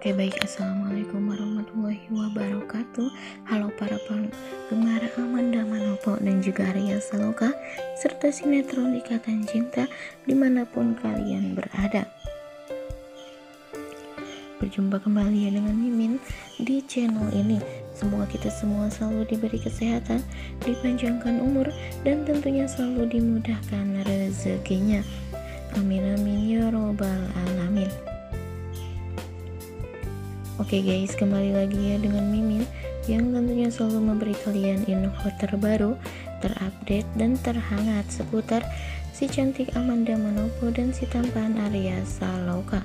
Oke, baik, assalamualaikum warahmatullahi wabarakatuh. Halo para penggemar Amanda Manopo dan juga Arya Saloka serta sinetron Ikatan Cinta dimanapun kalian berada. Berjumpa kembali dengan Mimin di channel ini. Semoga kita semua selalu diberi kesehatan, dipanjangkan umur, dan tentunya selalu dimudahkan rezekinya. Amin amin ya robbal alamin. Oke guys, kembali lagi ya dengan Mimin yang tentunya selalu memberi kalian info terbaru, terupdate, dan terhangat seputar si cantik Amanda Manopo dan si tampan Arya Saloka.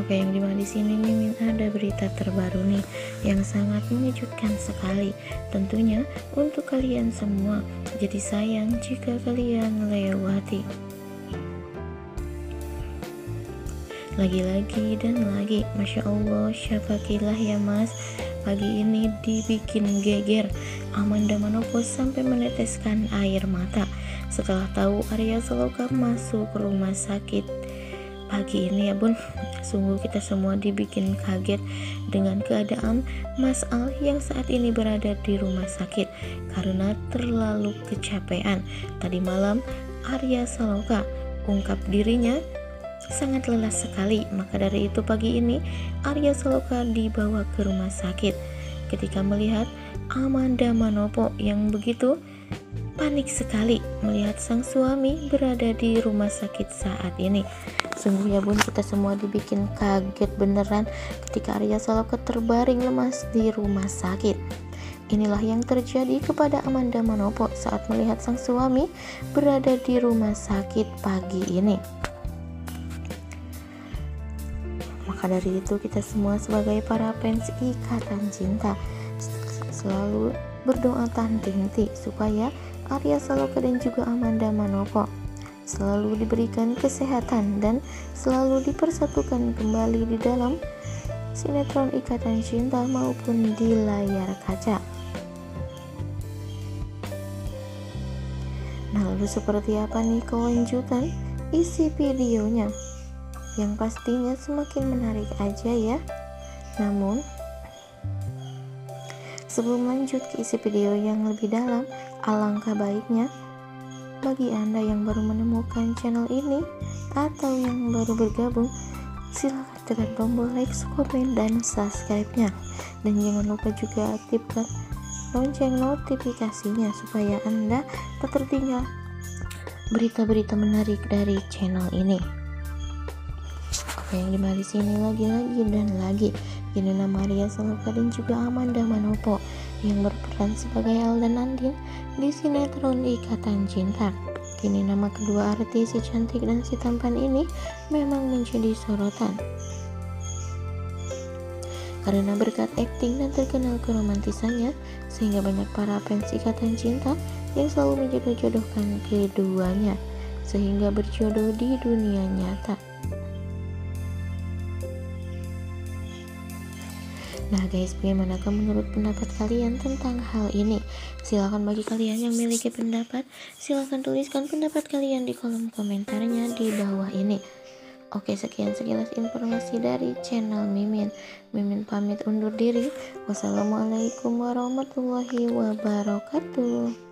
Oke, yang dimana di sini Mimin ada berita terbaru nih yang sangat mengejutkan sekali tentunya untuk kalian semua. Jadi sayang jika kalian lewati. Lagi-lagi dan lagi, Masya Allah, syafakilah ya mas, pagi ini dibikin geger Amanda Manopo sampai meneteskan air mata setelah tahu Arya Saloka masuk rumah sakit pagi ini ya bun. Sungguh kita semua dibikin kaget dengan keadaan Mas Al yang saat ini berada di rumah sakit karena terlalu kecapean. Tadi malam Arya Saloka ungkap dirinya sangat lelah sekali, maka dari itu pagi ini Arya Saloka dibawa ke rumah sakit. Ketika melihat Amanda Manopo yang begitu panik sekali melihat sang suami berada di rumah sakit saat ini, sungguh ya bun, kita semua dibikin kaget beneran ketika Arya Saloka terbaring lemas di rumah sakit. Inilah yang terjadi kepada Amanda Manopo saat melihat sang suami berada di rumah sakit pagi ini. Maka dari itu kita semua sebagai para fans Ikatan Cinta selalu berdoa tanpa henti supaya Arya Saloka dan juga Amanda Manopo selalu diberikan kesehatan dan selalu dipersatukan kembali di dalam sinetron Ikatan Cinta maupun di layar kaca. Nah, lalu seperti apa nih kelanjutan isi videonya? Yang pastinya semakin menarik aja ya. Namun sebelum lanjut ke isi video yang lebih dalam, alangkah baiknya bagi Anda yang baru menemukan channel ini atau yang baru bergabung, silahkan tekan tombol like, komen, dan subscribe-nya, dan jangan lupa juga aktifkan lonceng notifikasinya supaya Anda tak tertinggal berita-berita menarik dari channel ini. Yang dimana di sini lagi-lagi dan lagi, ini nama Arya Saloka dan juga Amanda Manopo yang berperan sebagai Al dan Andin di sinetron Ikatan Cinta. Kini nama kedua artis si cantik dan si tampan ini memang menjadi sorotan karena berkat akting dan terkenal keromantisannya, sehingga banyak para fans Ikatan Cinta yang selalu menjodoh-jodohkan keduanya sehingga berjodoh di dunia nyata. Nah guys, bagaimanakah menurut pendapat kalian tentang hal ini? Silahkan bagi kalian yang memiliki pendapat, silahkan tuliskan pendapat kalian di kolom komentarnya di bawah ini. Oke, sekian sekilas informasi dari channel Mimin. Mimin pamit undur diri. Wassalamualaikum warahmatullahi wabarakatuh.